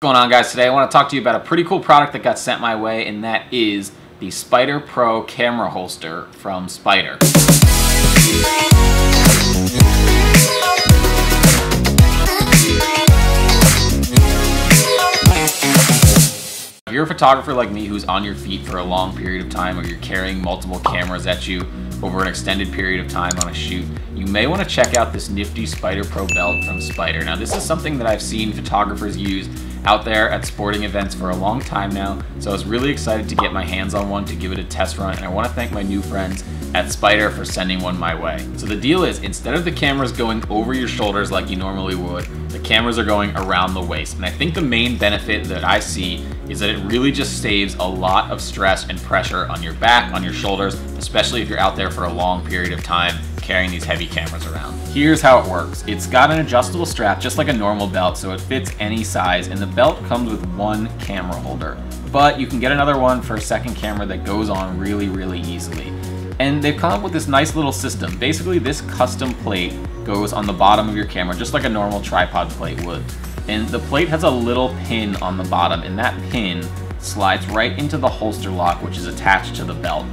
What's going on, guys? Today I want to talk to you about a pretty cool product that got sent my way, and that is the SpiderPro camera holster from Spider. If you're a photographer like me who's on your feet for a long period of time, or you're carrying multiple cameras at you over an extended period of time on a shoot, you may want to check out this nifty SpiderPro belt from Spider. Now, this is something that I've seen photographers use out there at sporting events for a long time now, so I was really excited to get my hands on one to give it a test run, and I want to thank my new friends at Spider for sending one my way. So the deal is, instead of the cameras going over your shoulders like you normally would, the cameras are going around the waist. And I think the main benefit that I see is that it really just saves a lot of stress and pressure on your back, on your shoulders, especially if you're out there for a long period of time carrying these heavy cameras around. Here's how it works. It's got an adjustable strap, just like a normal belt, so it fits any size, and the belt comes with one camera holder. But you can get another one for a second camera that goes on really easily. And they've come up with this nice little system. Basically, this custom plate goes on the bottom of your camera, just like a normal tripod plate would. And the plate has a little pin on the bottom, and that pin slides right into the holster lock, which is attached to the belt.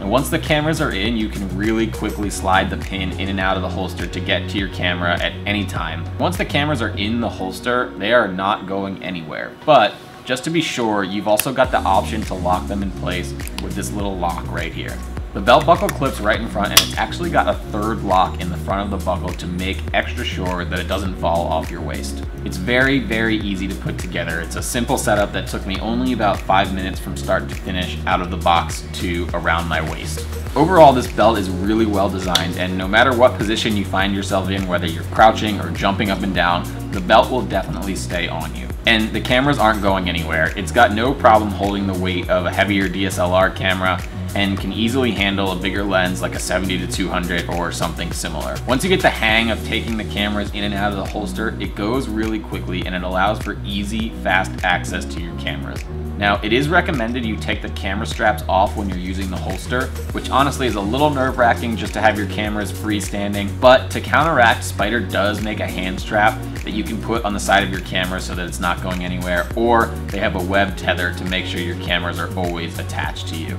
And once the cameras are in, you can really quickly slide the pin in and out of the holster to get to your camera at any time. Once the cameras are in the holster, they are not going anywhere. But just to be sure, you've also got the option to lock them in place with this little lock right here. The belt buckle clips right in front, and it's actually got a third lock in the front of the buckle to make extra sure that it doesn't fall off your waist. It's very easy to put together. It's a simple setup that took me only about 5 minutes from start to finish, out of the box to around my waist. Overall, this belt is really well designed, and no matter what position you find yourself in, whether you're crouching or jumping up and down, the belt will definitely stay on you. And the cameras aren't going anywhere. It's got no problem holding the weight of a heavier DSLR camera, and can easily handle a bigger lens like a 70-200 or something similar. Once you get the hang of taking the cameras in and out of the holster, it goes really quickly, and it allows for easy, fast access to your cameras. Now, it is recommended you take the camera straps off when you're using the holster, which honestly is a little nerve-wracking just to have your cameras freestanding, but to counteract, Spider does make a hand strap that you can put on the side of your camera so that it's not going anywhere, or they have a web tether to make sure your cameras are always attached to you.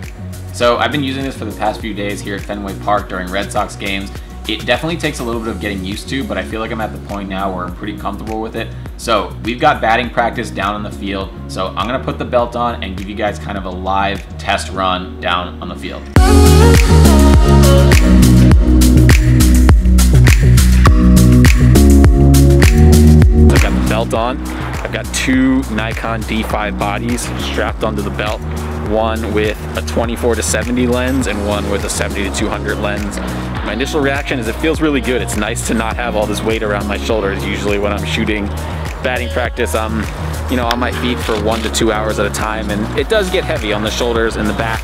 So I've been using this for the past few days here at Fenway Park during Red Sox games. It definitely takes a little bit of getting used to, but I feel like I'm at the point now where I'm pretty comfortable with it. So we've got batting practice down in the field, so I'm gonna put the belt on and give you guys kind of a live test run down on the field. I've got the belt on. I've got two Nikon D5 bodies strapped onto the belt. One with a 24-70 lens and one with a 70-200 lens. My initial reaction is it feels really good. It's nice to not have all this weight around my shoulders. Usually when I'm shooting batting practice, I'm on my feet for 1 to 2 hours at a time, and it does get heavy on the shoulders and the back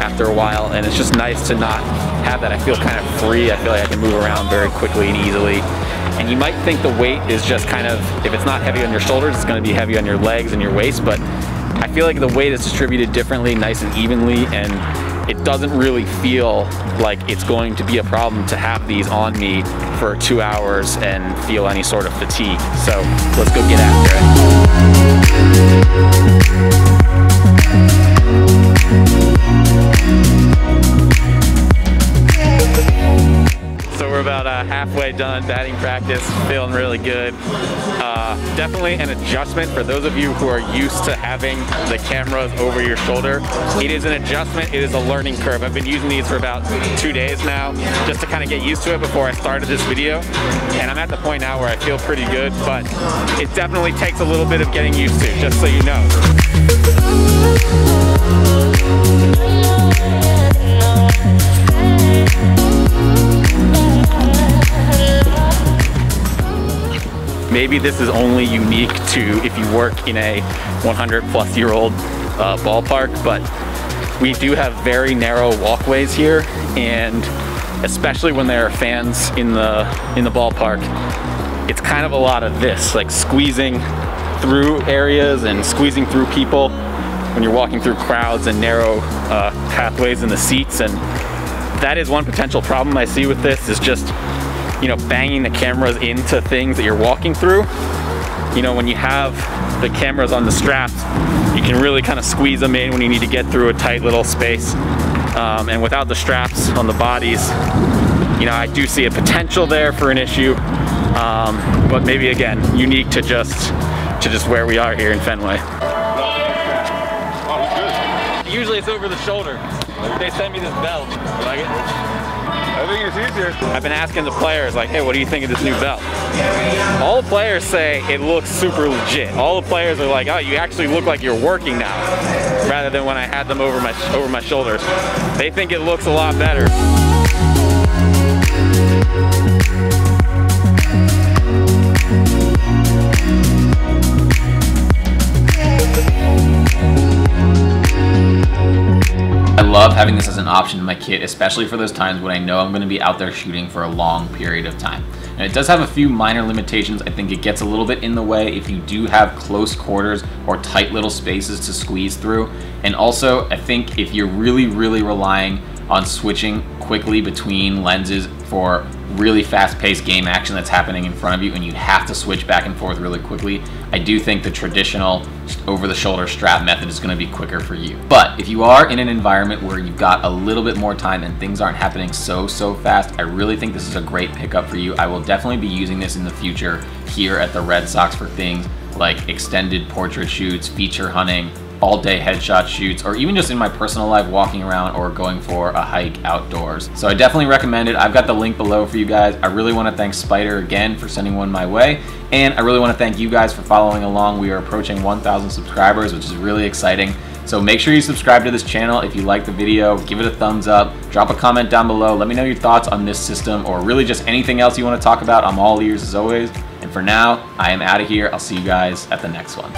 after a while, and it's just nice to not have that. I feel kind of free. I feel like I can move around very quickly and easily. And you might think the weight is just kind of, if it's not heavy on your shoulders, it's going to be heavy on your legs and your waist, but I feel like the weight is distributed differently, nice and evenly, and it doesn't really feel like it's going to be a problem to have these on me for 2 hours and feel any sort of fatigue. So let's go get after it. So we're about halfway done batting practice, feeling really good. Definitely an adjustment for those of you who are used to having the cameras over your shoulder. It is an adjustment, it is a learning curve. I've been using these for about 2 days now, just to kind of get used to it before I started this video. And I'm at the point now where I feel pretty good, but it definitely takes a little bit of getting used to, just so you know. Maybe this is only unique to if you work in a 100-plus-year-old ballpark, but we do have very narrow walkways here, and especially when there are fans in the ballpark, it's kind of a lot of this, like squeezing through areas and squeezing through people when you're walking through crowds and narrow pathways in the seats. And that is one potential problem I see with this, is just banging the cameras into things that you're walking through. When you have the camera's on the straps, you can really kind of squeeze them in when you need to get through a tight little space. And without the straps on the bodies, you know, I do see a potential there for an issue, but maybe again, unique to just where we are here in Fenway. Usually it's over the shoulder. They send me this belt. You like it? I think it's easier. I've been asking the players, like, hey, what do you think of this new belt? All the players say it looks super legit. All the players are like, oh, you actually look like you're working now, rather than when I had them over my shoulders. They think it looks a lot better. I love having this as an option in my kit, especially for those times when I know I'm going to be out there shooting for a long period of time. And it does have a few minor limitations. I think it gets a little bit in the way if you do have close quarters or tight little spaces to squeeze through. And also, I think if you're really, really relying on switching quickly between lenses for really fast-paced game action that's happening in front of you and you have to switch back and forth really quickly, I do think the traditional over-the-shoulder strap method is going to be quicker for you. But if you are in an environment where you've got a little bit more time and things aren't happening so fast, I really think this is a great pickup for you. I will definitely be using this in the future here at the Red Sox for things like extended portrait shoots, feature hunting, all-day headshot shoots, or even just in my personal life walking around or going for a hike outdoors. So I definitely recommend it. I've got the link below for you guys. I really want to thank Spider again for sending one my way, and I really want to thank you guys for following along. We are approaching 1,000 subscribers, which is really exciting. So make sure you subscribe to this channel if you like the video, give it a thumbs up, drop a comment down below, let me know your thoughts on this system or really just anything else you want to talk about. I'm all ears as always. And for now, I am out of here. I'll see you guys at the next one.